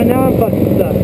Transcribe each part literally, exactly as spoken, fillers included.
Ah, now I'm fucking stuck.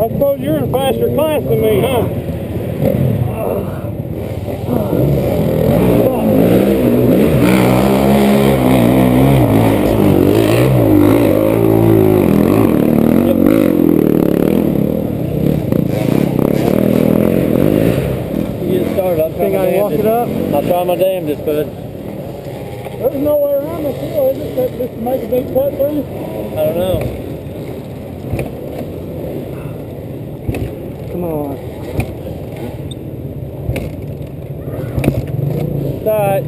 I suppose you're in a faster class than me, huh? You get started. I think I can walk it up. I'll try my damnedest, bud. There's no way around this hill, is it? Just to make a big cut through? I don't know. Come on. It's alright.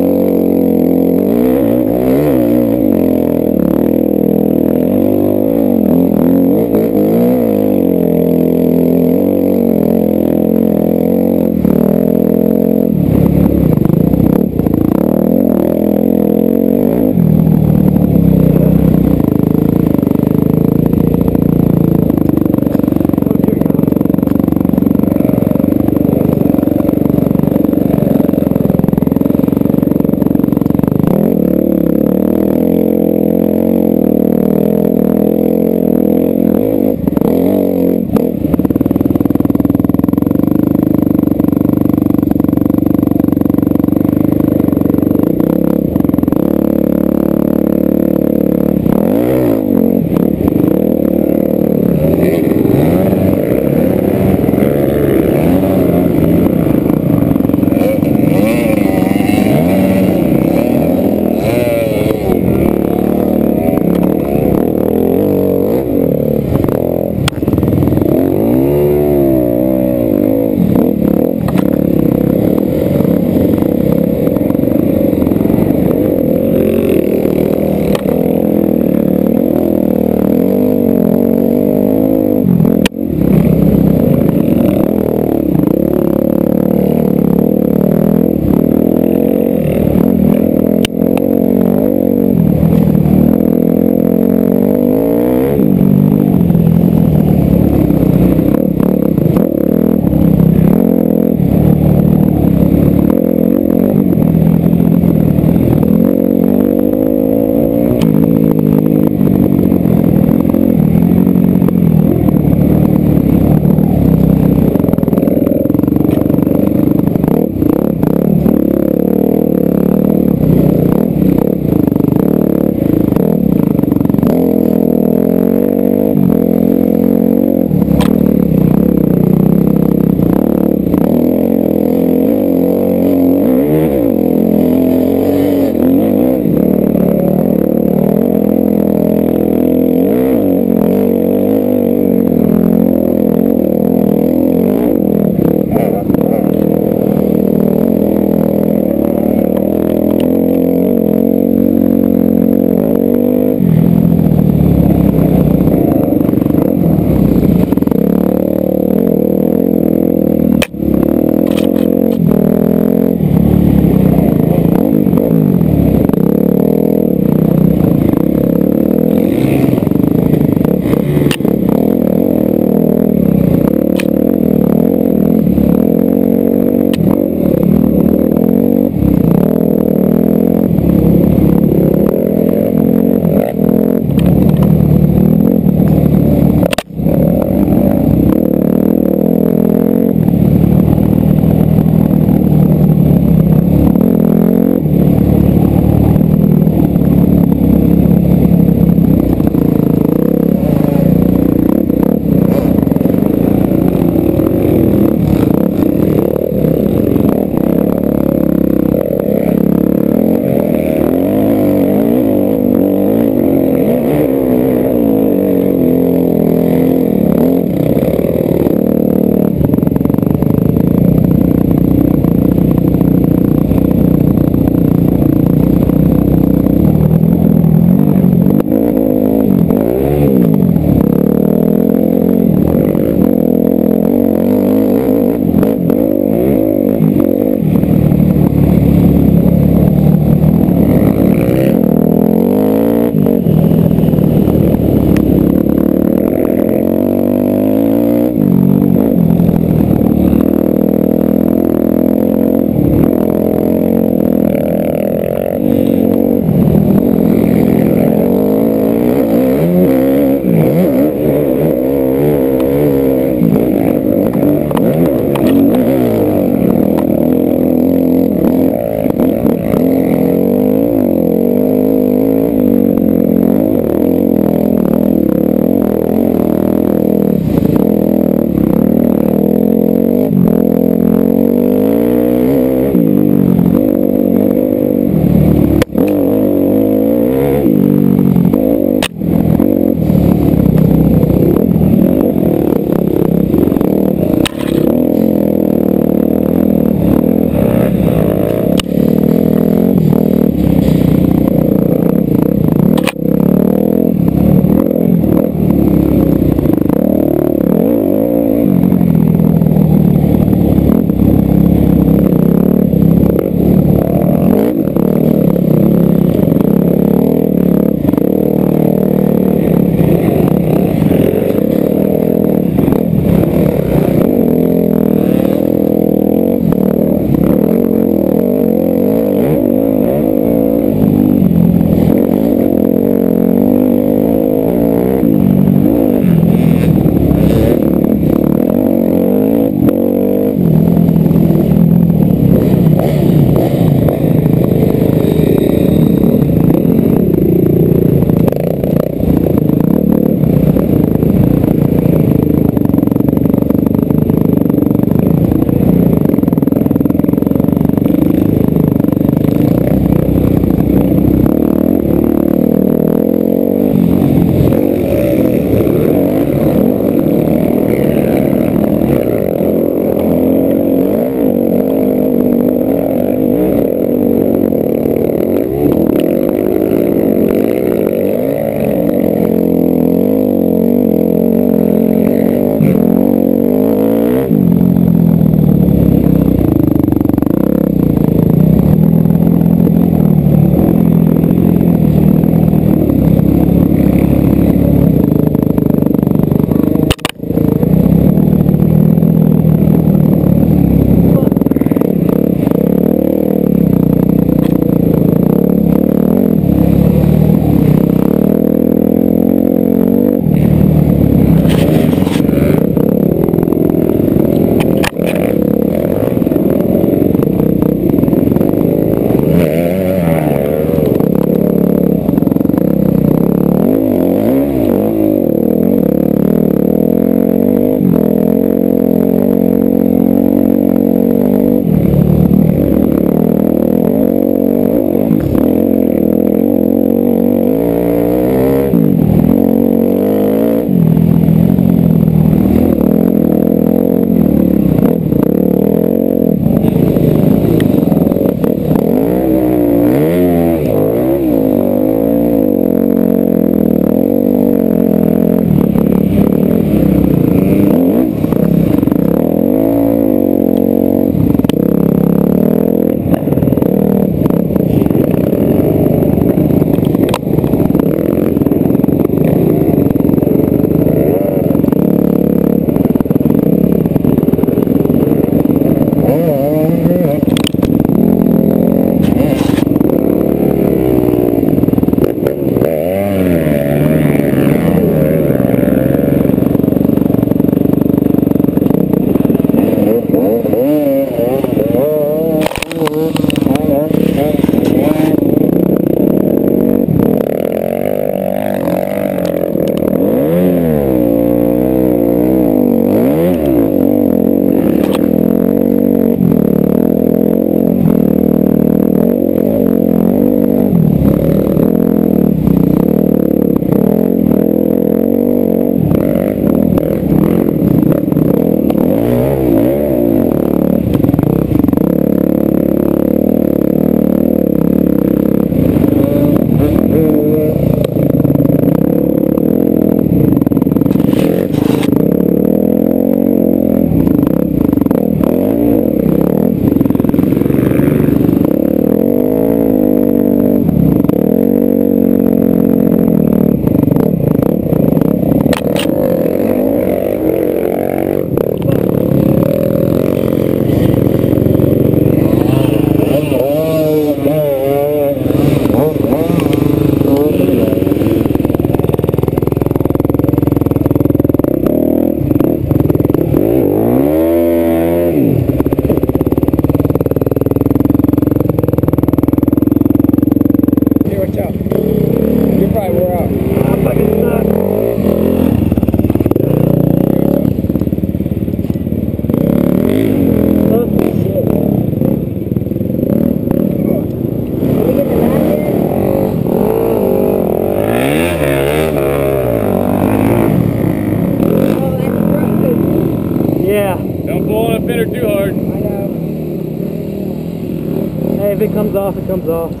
If it comes off, it comes off. Dude,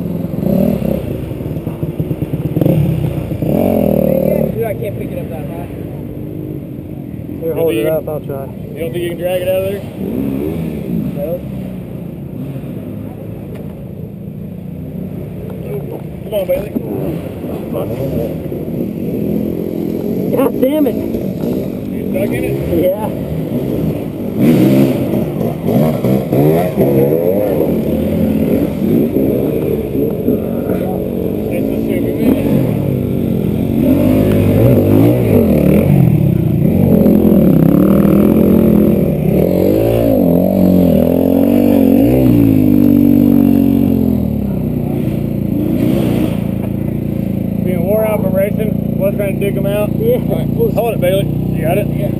I can't pick it up that high. Here, hold it up, I'll try. You don't think you can drag it out of there? No. Come on, Bailey. Come on. God damn it! You stuck in it? Yeah. Being wore out from racing, was trying to dig them out. Yeah. All right, hold it, Bailey. You got it? Yeah.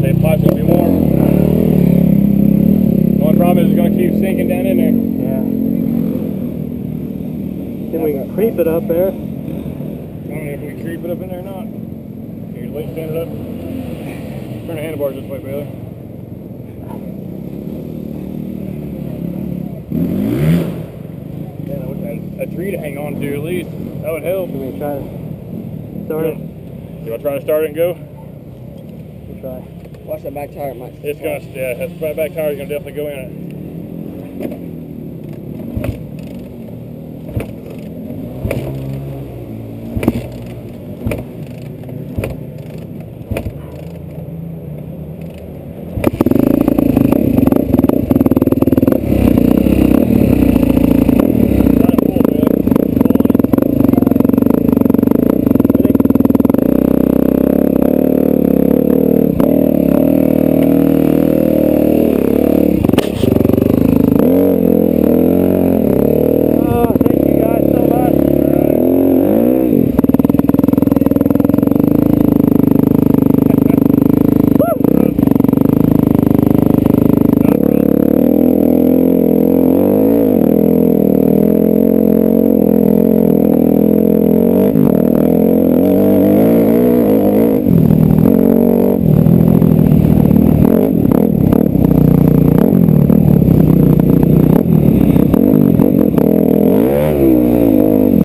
Say the pipe's gonna be warm. Problem is it's going to keep sinking down in there. Yeah. Then we can creep it up there. I don't know if we can creep it up in there or not. Here, let's stand it up. Turn the handlebars this way, Bailey. Yeah, I wish I had a tree to hang on to at least. That would help. Can we try to start it? You want to try to start it and go? We'll try. Watch that back tire, Mike. It's gonna, yeah, that back tire is gonna definitely go in it.